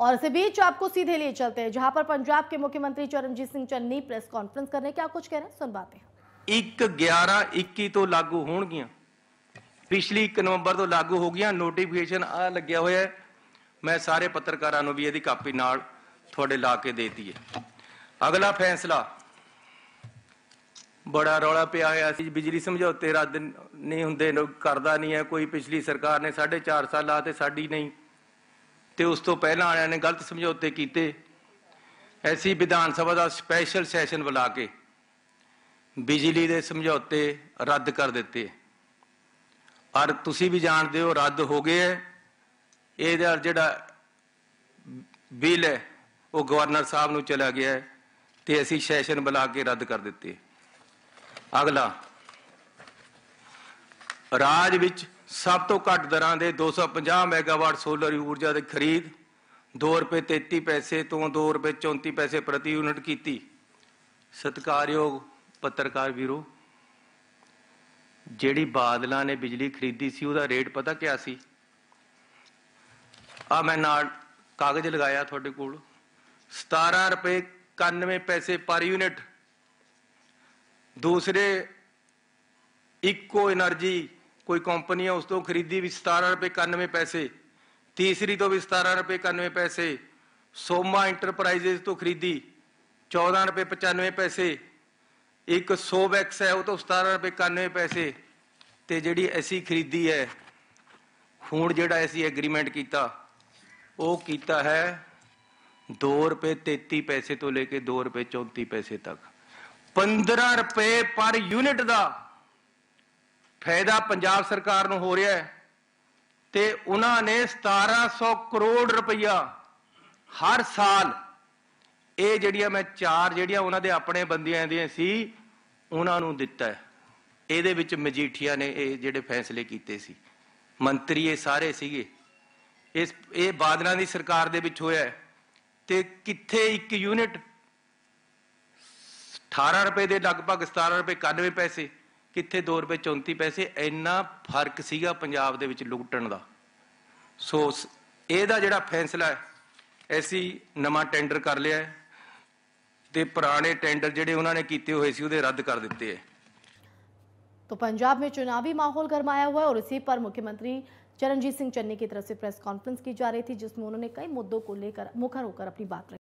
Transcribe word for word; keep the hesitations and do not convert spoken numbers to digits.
और इसी बीच आपको सीधे लिए चलते हैं जहां पर पंजाब के मुख्यमंत्री चरणजीत सिंह चन्नी प्रेस कॉन्फ्रेंस करने क्या कुछ कह रहे हैं, सुन पाते हैं। एक ग्यारह इक्की तो लागू होणगियां, पिछली एक नवंबर तो लागू हो गया। नोटिफिकेशन आ लग्या होया है, मैं सारे पत्रकारां नूं भी इहदी कापी नाल तुहाडे ला के देती है। अगला फैसला बड़ा रौला पिया होया सी, बिजली समझौते रद्द नहीं हुंदे, करदा नहीं है कोई। पिछली सरकार ने साढ़े चार साल आते साड़ी नहीं, तो उस तो पहला वालियां ने गलत समझौते किए। ऐसी विधान सभा का स्पैशल सैशन बुला के बिजली के समझौते रद्द कर दिते, और तुसी भी जानते हो रद्द हो गए है। ये जिहड़ा बिल है वो गवर्नर साहब नूं चला गया है, तो असी सैशन बुला के रद्द कर दिते। अगला राज विच सब तो घट दरां दे दो सौ पचास ਮੈਗਾਵਾਟ सोलर ऊर्जा की खरीद दो रुपए तेती पैसे तो दो रुपए चौंती पैसे प्रति यूनिट की। सत्कारयोग पत्रकार वीरो, जिहड़ी बादलों ने बिजली खरीदी सी उहदा रेट पता क्या सी? आ मैं नाल कागज़ लगाया तुहाडे कोल, सतारह रुपए इक्यानवे पैसे पर यूनिट। दूसरे इको एनर्जी कोई कंपनी है, उस तो खरीदी भी सतारह रुपये इक्यानवे पैसे, तीसरी तो भी सतारह रुपये इक्यानवे पैसे। सोमा इंटरप्राइजेज तो खरीदी चौदह रुपये पचानवे पैसे। एक सोवैक्स है वो तो सतारह रुपये इक्यानवे पैसे। तो जी ऐसी खरीदी है हूँ, जो ऐसी एग्रीमेंट किया वो किया है दो रुपये तेती पैसे तो लेके दो रुपये चौंती पैसे तक। पंद्रह रुपए पर यूनिट का फायदा पंजाब सरकार नूं हो रहा है, ते उन्होंने सतारह सौ करोड़ रुपया हर साल ये जिहड़ियां मैं चार जिहड़ियां उन्हां दे अपने बंदियां दियां सी उन्हां नूं दिता है। इहदे विच मजीठिया ने ये जिहड़े फैसले कीते सी, मंत्री ये सारे सीगे, इस ये बादलां दी सरकार दे विच होया है। ते कित्थे एक यूनिट अठारह रुपए के लगभग सतारह रुपए इक्यानवे पैसे, कितने दो रुपए चौंती पैसे। इन्ना फर्क सीगा पंजाब दे विच लुटण दा। सो इहदा जिहड़ा फैसला है, ऐसी नवा टेंडर कर लिया है, ते पुराने टेंडर जिहड़े उन्होंने किए हुए सी उहदे रद्द कर दिते है। तो पंजाब में चुनावी माहौल गरमाया हुआ है और इसी पर मुख्यमंत्री चरणजीत सिंह चन्नी की तरफ से प्रेस कॉन्फ्रेंस की जा रही थी, जिसमें उन्होंने कई मुद्दों को लेकर मुखर होकर अपनी बात रखी।